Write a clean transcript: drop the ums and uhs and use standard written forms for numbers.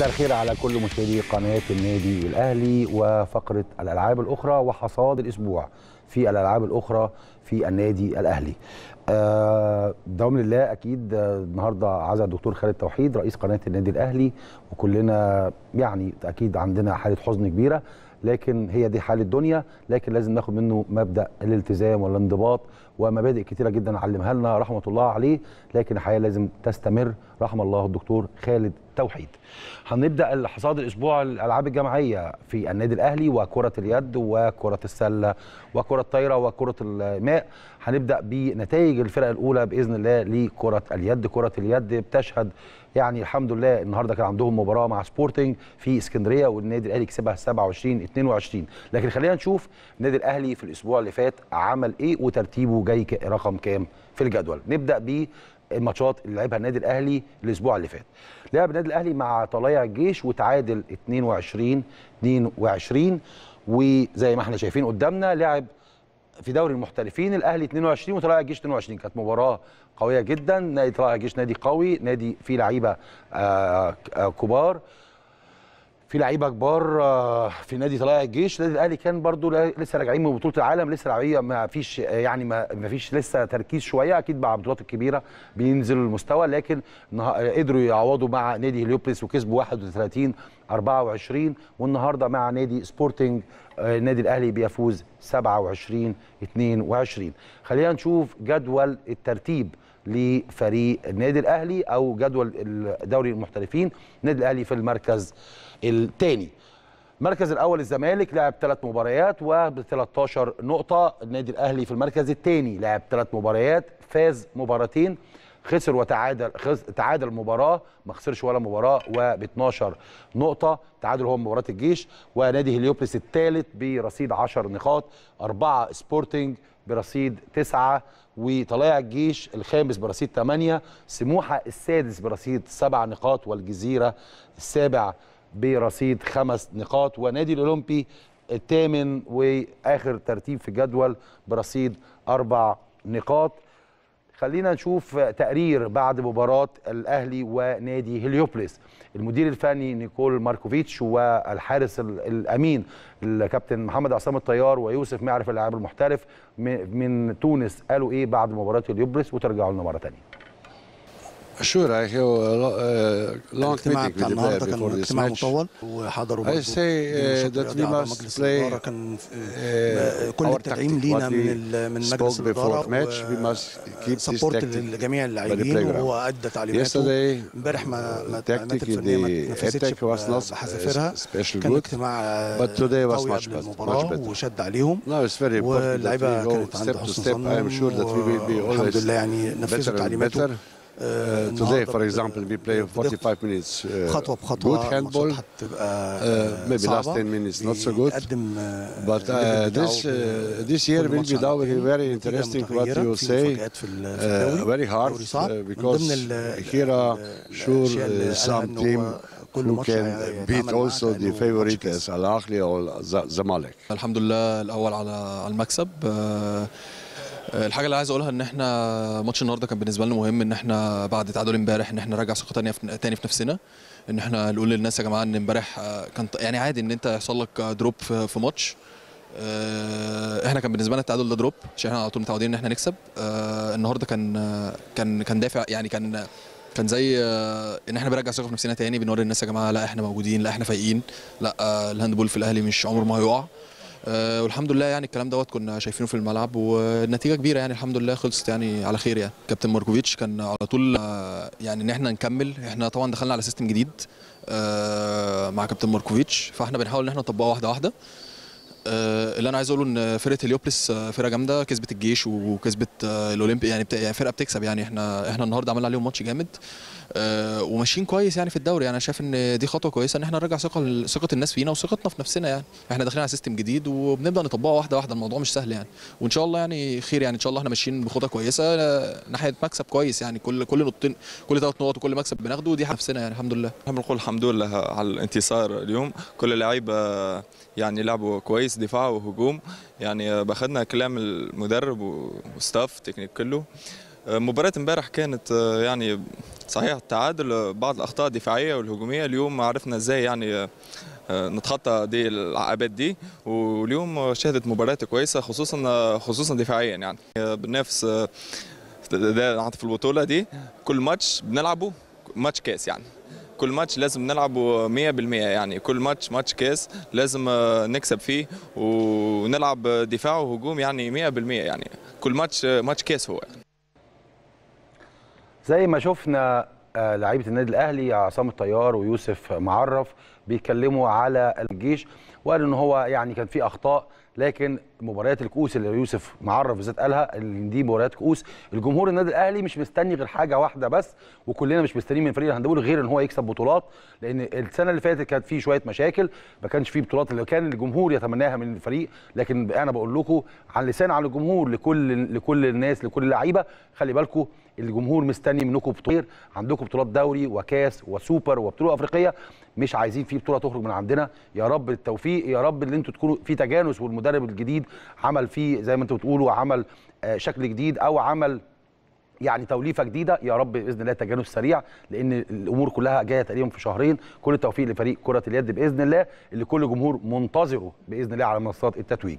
مساء الخير على كل مشاهدي قناه النادي الاهلي وفقره الالعاب الاخرى وحصاد الاسبوع في الالعاب الاخرى في النادي الاهلي. بدعم الله اكيد النهارده عزا الدكتور خالد توحيد رئيس قناه النادي الاهلي، وكلنا يعني اكيد عندنا حاله حزن كبيره، لكن هي دي حال الدنيا، لكن لازم ناخد منه مبدا الالتزام والانضباط ومبادئ كتيره جدا علمها لنا رحمه الله عليه، لكن الحياه لازم تستمر. رحم الله الدكتور خالد توحيد. هنبدا حصاد الاسبوع الالعاب الجماعيه في النادي الاهلي وكره اليد وكره السله وكره الطايره وكره الماء. هنبدا بنتائج الفرقه الاولى باذن الله لكره اليد. كره اليد بتشهد يعني الحمد لله النهارده كان عندهم مباراه مع سبورتينج في اسكندريه والنادي الاهلي كسبها 27-22، لكن خلينا نشوف النادي الاهلي في الاسبوع اللي فات عمل ايه وترتيبه جاي رقم كام في الجدول. نبدا ب الماتشات اللي لعبها النادي الاهلي الاسبوع اللي فات. لعب النادي الاهلي مع طلايع الجيش وتعادل 22-22، وزي ما احنا شايفين قدامنا لعب في دوري المحترفين الاهلي 22 وطلايع الجيش 22، كانت مباراه قويه جدا. نادي طلايع الجيش نادي قوي، نادي فيه لعيبه كبار، في لعيبه كبار في نادي طلايع الجيش. النادي الاهلي كان برضو لسه راجعين من بطوله العالم، لسه لعيبه ما فيش يعني ما فيش لسه تركيز شويه، اكيد مع البطولات الكبيره بينزلوا المستوى، لكن قدروا يعوضوا مع نادي هليوبوليس وكسبوا 31-24، والنهارده مع نادي سبورتينج النادي الاهلي بيفوز 27-22. خلينا نشوف جدول الترتيب لفريق النادي الاهلي او جدول دوري المحترفين. النادي الاهلي في المركز الثاني. المركز الاول الزمالك لعب 3 مباريات وب 13 نقطه. النادي الاهلي في المركز الثاني لعب 3 مباريات، فاز مباراتين، خسر وتعادل، تعادل مباراه ما خسرش ولا مباراه وب 12 نقطه، تعادل هو مباراه الجيش. ونادي هليوبلس الثالث برصيد 10 نقاط، 4 سبورتنج برصيد 9، وطلايع الجيش الخامس برصيد 8، سموحه السادس برصيد 7 نقاط، والجزيره السابع برصيد 5 نقاط، ونادي الاولمبي الثامن واخر ترتيب في الجدول برصيد 4 نقاط. خلينا نشوف تقرير بعد مباراة الأهلي ونادي هليوبوليس. المدير الفني نيكول ماركوفيتش والحارس الأمين الكابتن محمد عصام الطيار ويوسف معرف اللاعب المحترف من تونس قالوا إيه بعد مباراة هليوبوليس، وترجعوا لنا مرة تانية. الاجتماع بتاع النهارده كان اجتماع مطول وحضروا برضه مجلس الإدارة، كان كل التدعيم لينا من مجلس الإدارة وسبورت لجميع اللاعبين، وهو أدى تعليماته. امبارح ما الفنية ما اتنفذتش بحذافيرها، كان اجتماع قوي قبل المباراة وشد عليهم، واللعيبة كانت عند حسن ظن والحمد لله يعني نفذوا تعليماته. Today, for example, we play 45 minutes good handball. Maybe last 10 minutes not so good. But this year will be very interesting. What you say, very hard because here are sure some team who can beat also the favorite as Al Ahly or Zamalek. Alhamdulillah, الأول على المكسب. الحاجه اللي عايز اقولها ان احنا ماتش النهارده كان بالنسبه لنا مهم، ان احنا بعد تعادل امبارح ان احنا نرجع ثقه تاني في نفسنا، ان احنا نقول للناس يا جماعه ان امبارح كان يعني عادي ان انت يحصل لك دروب في ماتش. احنا كان بالنسبه لنا التعادل ده دروب عشان احنا على طول متعودين ان احنا نكسب. النهارده كان دافع، يعني كان زي ان احنا بنرجع ثقه في نفسنا تاني، بنوري الناس يا جماعه لا احنا موجودين، لا احنا فايقين، لا الهاندبول في الاهلي مش عمره ما هيقع. والحمد لله يعني الكلام دوت كنا شايفينه في الملعب، والنتيجه كبيره يعني الحمد لله خلصت يعني على خير. يعني كابتن ماركوفيتش كان على طول يعني ان احنا نكمل، احنا طبعا دخلنا على سيستم جديد مع كابتن ماركوفيتش، فاحنا بنحاول ان احنا نطبقه واحده واحده. اللي انا عايز اقوله ان فرقه هليوبوليس فرقه جامده، كسبت الجيش وكسبت الاولمبي، يعني فرقه بتكسب. يعني احنا النهارده عملنا عليهم ماتش جامد وماشيين كويس يعني في الدوري. يعني انا شايف ان دي خطوه كويسه ان احنا نرجع ثقه الناس فينا وثقتنا في نفسنا. يعني احنا داخلين على سيستم جديد وبنبدا نطبقه واحده واحده، الموضوع مش سهل يعني، وان شاء الله يعني خير. يعني ان شاء الله احنا ماشيين بخطه كويسه ناحيه مكسب كويس، يعني كل نقطتين، كل 3 نقط وكل مكسب بناخده دي نفسنا يعني الحمد لله. احنا بنقول الحمد لله على الانتصار اليوم، كل اللعيبه يعني لعبوا كويس دفاع وهجوم، يعني باخدنا كلام المدرب والستاف تكنيك كله. مباراة امبارح كانت يعني صحيح التعادل، بعض الأخطاء الدفاعية والهجومية. اليوم عرفنا ازاي يعني نتخطى دي العقبات دي، واليوم شهدت مباراة كويسة خصوصا دفاعيا. يعني بننافس ده في البطولة دي، كل ماتش بنلعبه ماتش كاس، يعني كل ماتش لازم نلعبه 100%، يعني كل ماتش كاس لازم نكسب فيه ونلعب دفاع وهجوم يعني 100%، يعني كل ماتش كاس هو. زي ما شفنا لعيبه النادي الاهلي عصام الطيار ويوسف معرف بيتكلموا على الجيش، وقالوا ان هو يعني كان في اخطاء، لكن مباريات الكؤوس اللي يوسف معرف بالذات قالها ان دي مباريات كؤوس. الجمهور النادي الاهلي مش مستني غير حاجه واحده بس، وكلنا مش مستنيين من فريق الهندبول غير ان هو يكسب بطولات، لان السنه اللي فاتت كانت في شويه مشاكل، ما كانش في بطولات اللي كان الجمهور يتمناها من الفريق. لكن انا بقول لكم عن لسان على الجمهور، لكل الناس، لكل اللعيبه، خلي بالكم الجمهور مستني منكم بطولات، عندكم بطولات دوري وكاس وسوبر وبطوله افريقيه، مش عايزين في بطوله تخرج من عندنا. يا رب التوفيق، يا رب ان انتوا تكونوا في تجانس، والمدرب الجديد عمل فيه زي ما انتوا بتقولوا، عمل شكل جديد او عمل يعني توليفه جديده. يا رب باذن الله تجانس سريع، لان الامور كلها جايه تقريبا في شهرين. كل التوفيق لفريق كره اليد باذن الله، اللي كل جمهور منتظره باذن الله على منصات التتويج.